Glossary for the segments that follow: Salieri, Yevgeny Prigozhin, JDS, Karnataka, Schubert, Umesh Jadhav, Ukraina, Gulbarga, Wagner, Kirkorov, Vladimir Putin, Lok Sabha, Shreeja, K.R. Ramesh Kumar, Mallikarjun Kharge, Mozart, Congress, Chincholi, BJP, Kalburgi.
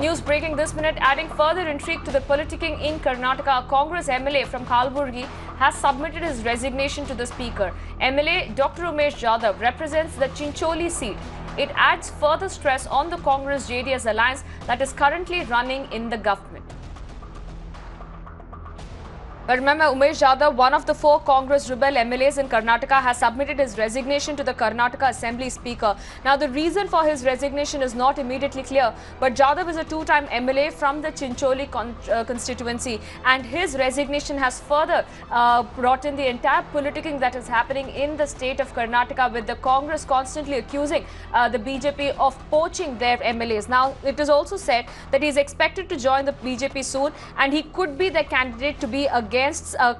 News breaking this minute, adding further intrigue to the politicking in Karnataka, Congress MLA from Kalburgi has submitted his resignation to the Speaker. MLA Dr. Umesh Jadhav represents the Chincholi seat. It adds further stress on the Congress-JDS alliance that is currently running in the government. But remember, Umesh Jadhav, one of the 4 Congress rebel MLAs in Karnataka, has submitted his resignation to the Karnataka Assembly Speaker. Now, the reason for his resignation is not immediately clear, but Jadhav is a 2-time MLA from the Chincholi constituency, and his resignation has further brought in the entire politicking that is happening in the state of Karnataka, with the Congress constantly accusing the BJP of poaching their MLAs. Now, it is also said that he is expected to join the BJP soon, and he could be the candidate to be against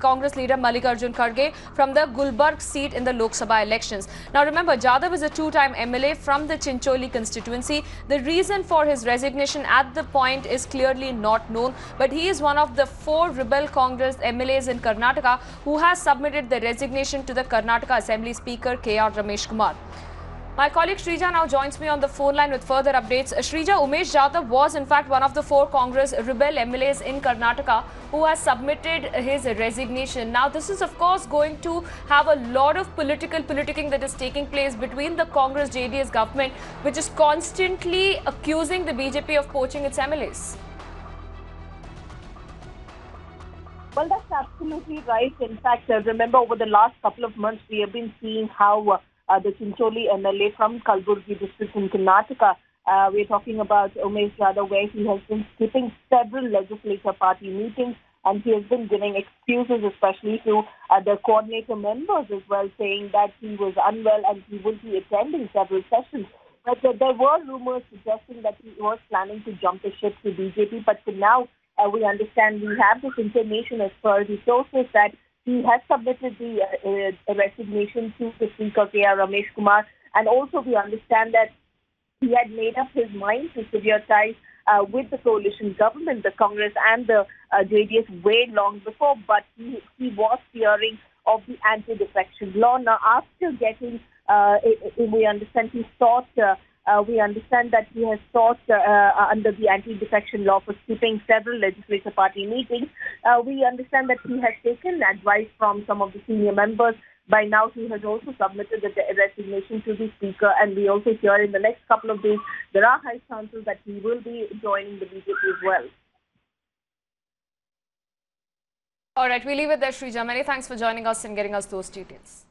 Congress leader Mallikarjun Kharge from the Gulbarga seat in the Lok Sabha elections. Now remember, Jadhav is a 2-time MLA from the Chincholi constituency. The reason for his resignation at the point is clearly not known, but he is one of the 4 rebel Congress MLAs in Karnataka who has submitted the resignation to the Karnataka Assembly Speaker K.R. Ramesh Kumar. My colleague Shreeja now joins me on the phone line with further updates. Shreeja, Umesh Jadhav was in fact one of the 4 Congress rebel MLAs in Karnataka who has submitted his resignation. Now, this is of course going to have a lot of politicking that is taking place between the Congress-JDS government, which is constantly accusing the BJP of poaching its MLAs. Well, that's absolutely right. In fact, remember, over the last couple of months, we have been seeing how the Chincholi MLA from Kalburgi district in Karnataka. We're talking about Umesh Jadhav, where he has been skipping several legislature party meetings, and he has been giving excuses, especially to the coordinator members as well, saying that he was unwell and he will be attending several sessions. But there were rumors suggesting that he was planning to jump the ship to BJP. But for now, we understand, we have this information as per the sources that he has submitted the resignation to the Speaker K.R. Ramesh Kumar, and also we understand that he had made up his mind to sever ties with the coalition government, the Congress and the JDS, way long before, but he was fearing of the anti-defection law. Now, after getting, we understand that he has sought under the anti-defection law for skipping several legislature party meetings. We understand that he has taken advice from some of the senior members. By now, he has also submitted the resignation to the Speaker, and we also hear in the next couple of days there are high chances that he will be joining the BJP as well. All right, we leave it there, Shreeja. Many thanks for joining us and getting us those details.